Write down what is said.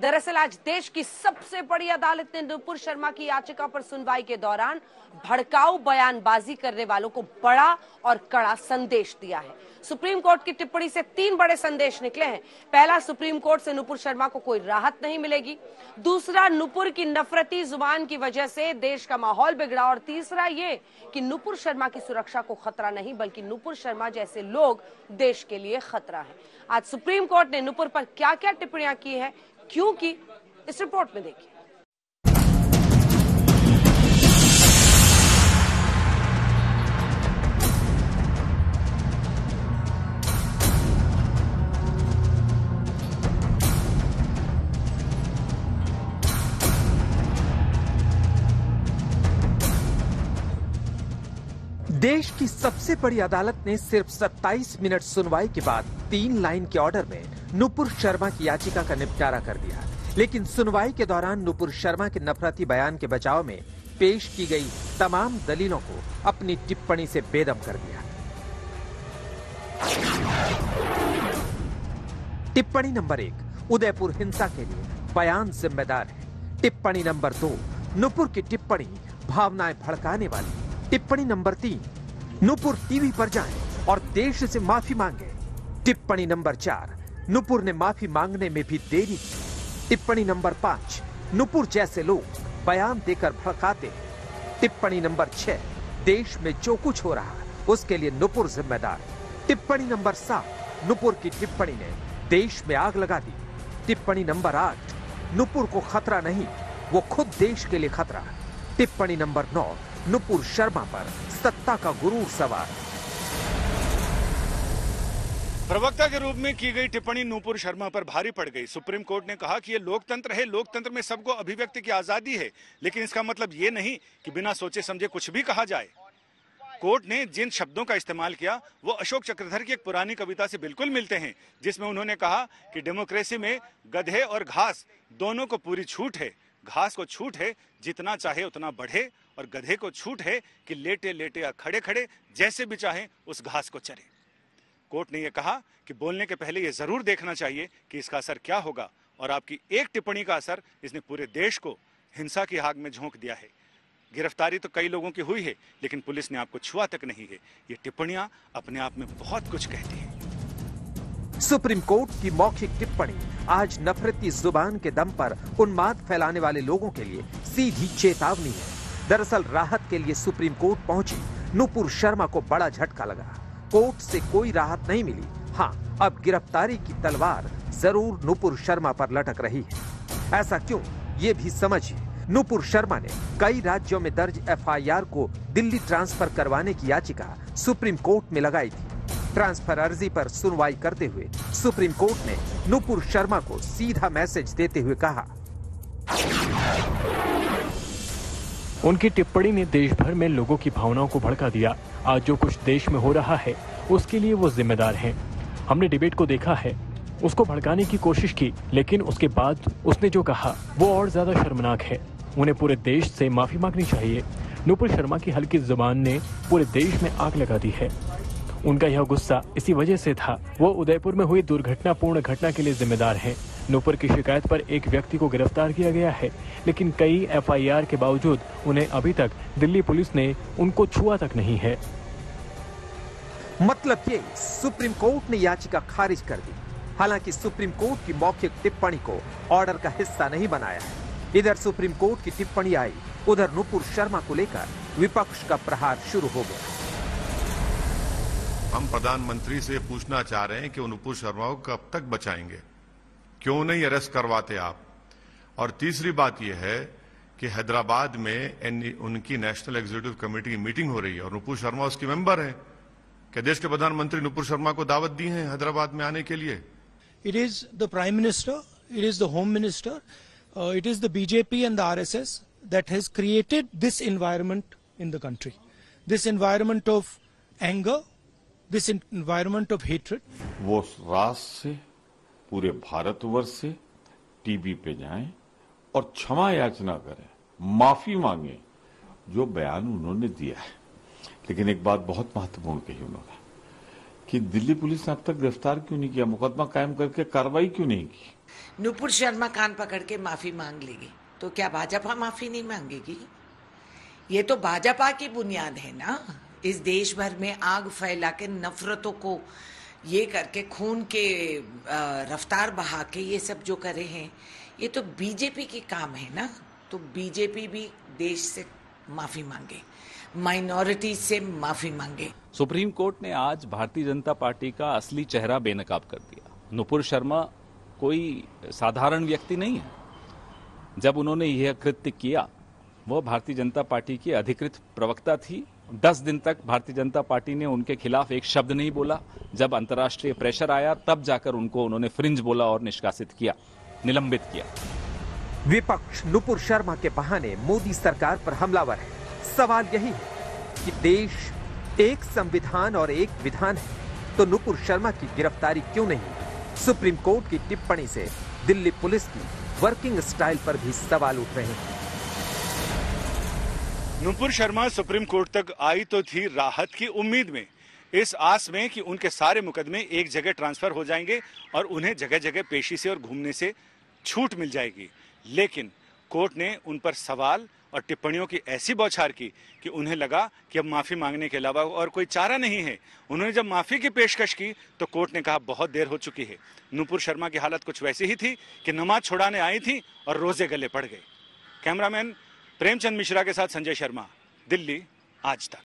दरअसल आज देश की सबसे बड़ी अदालत ने नूपुर शर्मा की याचिका पर सुनवाई के दौरान भड़काऊ बयानबाजी करने वालों को बड़ा और कड़ा संदेश दिया है। सुप्रीम कोर्ट की टिप्पणी से तीन बड़े संदेश निकले हैं। पहला, सुप्रीम कोर्ट से नूपुर शर्मा को कोई राहत नहीं मिलेगी। दूसरा, नूपुर की नफरती जुबान की वजह से देश का माहौल बिगड़ा। और तीसरा ये कि नूपुर शर्मा की सुरक्षा को खतरा नहीं बल्कि नूपुर शर्मा जैसे लोग देश के लिए खतरा है। आज सुप्रीम कोर्ट ने नूपुर पर क्या क्या टिप्पणियां की है, क्यों की, इस रिपोर्ट में देखिए। देश की सबसे बड़ी अदालत ने सिर्फ 27 मिनट सुनवाई के बाद 3 लाइन के ऑर्डर में नूपुर शर्मा की याचिका का निपटारा कर दिया। लेकिन सुनवाई के दौरान नूपुर शर्मा के नफरती बयान के बचाव में पेश की गई तमाम दलीलों को अपनी टिप्पणी से बेदम कर दिया। टिप्पणी नंबर 1, उदयपुर हिंसा के लिए बयान जिम्मेदार है। टिप्पणी नंबर 2, नूपुर की टिप्पणी भावनाएं भड़काने वाली। टिप्पणी नंबर 3, नूपुर टीवी पर जाएं और देश से माफी मांगे। टिप्पणी नंबर 4, नूपुर ने माफी मांगने में भी देरी की। टिप्पणी नंबर 5, नूपुर जैसे लोग बयान देकर भड़काते हैं। टिप्पणी नंबर 6, देश में जो कुछ हो रहा है उसके लिए नूपुर जिम्मेदार। टिप्पणी नंबर 7, नूपुर की टिप्पणी ने देश में आग लगा दी। टिप्पणी नंबर 8, नूपुर को खतरा नहीं, वो खुद देश के लिए खतरा। टिप्पणी नंबर 9, नूपुर शर्मा पर सत्ता का गुरूर सवार। प्रवक्ता के रूप में की गई टिप्पणी नूपुर शर्मा पर भारी पड़ गई। सुप्रीम कोर्ट ने कहा कि ये लोकतंत्र है, लोकतंत्र में सबको अभिव्यक्ति की आजादी है, लेकिन इसका मतलब ये नहीं कि बिना सोचे समझे कुछ भी कहा जाए। कोर्ट ने जिन शब्दों का इस्तेमाल किया वो अशोक चक्रधर की एक पुरानी कविता से बिल्कुल मिलते हैं, जिसमें उन्होंने कहा कि डेमोक्रेसी में गधे और घास दोनों को पूरी छूट है। घास को छूट है जितना चाहे उतना बढ़े, और गधे को छूट है कि लेटे लेटे या खड़े खड़े जैसे भी चाहे उस घास को चरे। कोर्ट ने यह कहा कि बोलने के पहले ये जरूर देखना चाहिए कि इसका असर क्या होगा, और आपकी एक टिप्पणी का असर इसने पूरे देश को हिंसा की आग में झोंक दिया है। गिरफ्तारी तो कई लोगों की हुई है, लेकिन पुलिस ने आपको छुआ तक नहीं है। ये टिप्पणियां अपने आप में बहुत कुछ कहती है। सुप्रीम कोर्ट की मौखिक टिप्पणी आज नफरती जुबान के दम पर उन्माद फैलाने वाले लोगों के लिए सीधी चेतावनी है। दरअसल राहत के लिए सुप्रीम कोर्ट पहुंची नूपुर शर्मा को बड़ा झटका लगा। कोर्ट से कोई राहत नहीं मिली। हाँ, अब गिरफ्तारी की तलवार जरूर नूपुर शर्मा पर लटक रही है। ऐसा क्यों, ये भी समझिए। नूपुर शर्मा ने कई राज्यों में दर्ज FIR को दिल्ली ट्रांसफर करवाने की याचिका सुप्रीम कोर्ट में लगाई थी। ट्रांसफर अर्जी पर सुनवाई करते हुए सुप्रीम कोर्ट ने नूपुर शर्मा को सीधा मैसेज देते हुए कहा, उनकी टिप्पणी ने देश भर में लोगों की भावनाओं को भड़का दिया। आज जो कुछ देश में हो रहा है उसके लिए वो जिम्मेदार हैं। हमने डिबेट को देखा है, उसको भड़काने की कोशिश की, लेकिन उसके बाद उसने जो कहा वो और ज्यादा शर्मनाक है। उन्हें पूरे देश से माफी मांगनी चाहिए। नूपुर शर्मा की हल्की जुबान ने पूरे देश में आग लगा दी है। उनका यह गुस्सा इसी वजह से था। वो उदयपुर में हुई दुर्घटनापूर्ण घटना के लिए जिम्मेदार हैं। नूपुर की शिकायत पर एक व्यक्ति को गिरफ्तार किया गया है, लेकिन कई FIR के बावजूद उन्हें अभी तक दिल्ली पुलिस ने उनको छुआ तक नहीं है। मतलब ये, सुप्रीम कोर्ट ने याचिका खारिज कर दी। हालांकि सुप्रीम कोर्ट की मौखिक टिप्पणी को ऑर्डर का हिस्सा नहीं बनाया है। इधर सुप्रीम कोर्ट की टिप्पणी आई, उधर नूपुर शर्मा को लेकर विपक्ष का प्रहार शुरू हो गया। हम प्रधानमंत्री से पूछना चाह रहे हैं कि नूपुर शर्मा को कब तक बचाएंगे, क्यों नहीं अरेस्ट करवाते आप। और तीसरी बात यह है कि हैदराबाद में उनकी नेशनल एग्जीक्यूटिव कमेटी की मीटिंग हो रही है और नूपुर शर्मा उसकी मेंबर है। क्या देश के प्रधानमंत्री नूपुर शर्मा को दावत दी है हैदराबाद में आने के लिए? It is the prime minister, it is the home minister, it is the BJP and the RSS that has created this environment in the country, this environment of anger, this environment of hatred. वो राष्ट्र से, पूरे भारतवर्ष से TV पे जाएं और क्षमा याचना करें, माफी मांगे जो बयान उन्होंने दिया है। लेकिन एक बात बहुत महत्वपूर्ण कही उन्होंने कि दिल्ली पुलिस ने अब तक गिरफ्तार क्यों नहीं किया, मुकदमा कायम करके कार्रवाई क्यों नहीं की? नूपुर शर्मा कान पकड़ के माफी मांग लेगी तो क्या भाजपा माफी नहीं मांगेगी? ये तो भाजपा की बुनियाद है ना, इस देश भर में आग फैला के नफरतों को ये करके खून के रफ्तार बहा के ये सब जो करे हैं ये तो बीजेपी की काम है ना। तो बीजेपी भी देश से माफी मांगे, माइनॉरिटी से माफी मांगे। सुप्रीम कोर्ट ने आज भारतीय जनता पार्टी का असली चेहरा बेनकाब कर दिया। नूपुर शर्मा कोई साधारण व्यक्ति नहीं है। जब उन्होंने यह कृत्य किया वो भारतीय जनता पार्टी की अधिकृत प्रवक्ता थी। 10 दिन तक भारतीय जनता पार्टी ने उनके खिलाफ एक शब्द नहीं बोला। जब अंतर्राष्ट्रीय प्रेशर आया तब जाकर उनको उन्होंने फ्रिंज बोला और निष्कासित किया, निलंबित किया। विपक्ष नूपुर शर्मा के बहाने मोदी सरकार पर हमलावर है। सवाल यही है कि देश एक संविधान और एक विधान है, तो नूपुर शर्मा की गिरफ्तारी क्यों नहीं? सुप्रीम कोर्ट की टिप्पणी से दिल्ली पुलिस की वर्किंग स्टाइल पर भी सवाल उठ रहे हैं। नूपुर शर्मा सुप्रीम कोर्ट तक आई तो थी राहत की उम्मीद में, इस आस में कि उनके सारे मुकदमे एक जगह ट्रांसफर हो जाएंगे और उन्हें जगह जगह पेशी से और घूमने से छूट मिल जाएगी। लेकिन कोर्ट ने उन पर सवाल और टिप्पणियों की ऐसी बौछार की कि उन्हें लगा कि अब माफी मांगने के अलावा और कोई चारा नहीं है। उन्होंने जब माफी की पेशकश की तो कोर्ट ने कहा बहुत देर हो चुकी है। नूपुर शर्मा की हालत कुछ वैसी ही थी कि नमाज छुड़ाने आई थी और रोजे गले पड़ गए। कैमरामैन प्रेमचंद मिश्रा के साथ संजय शर्मा, दिल्ली, आज तक।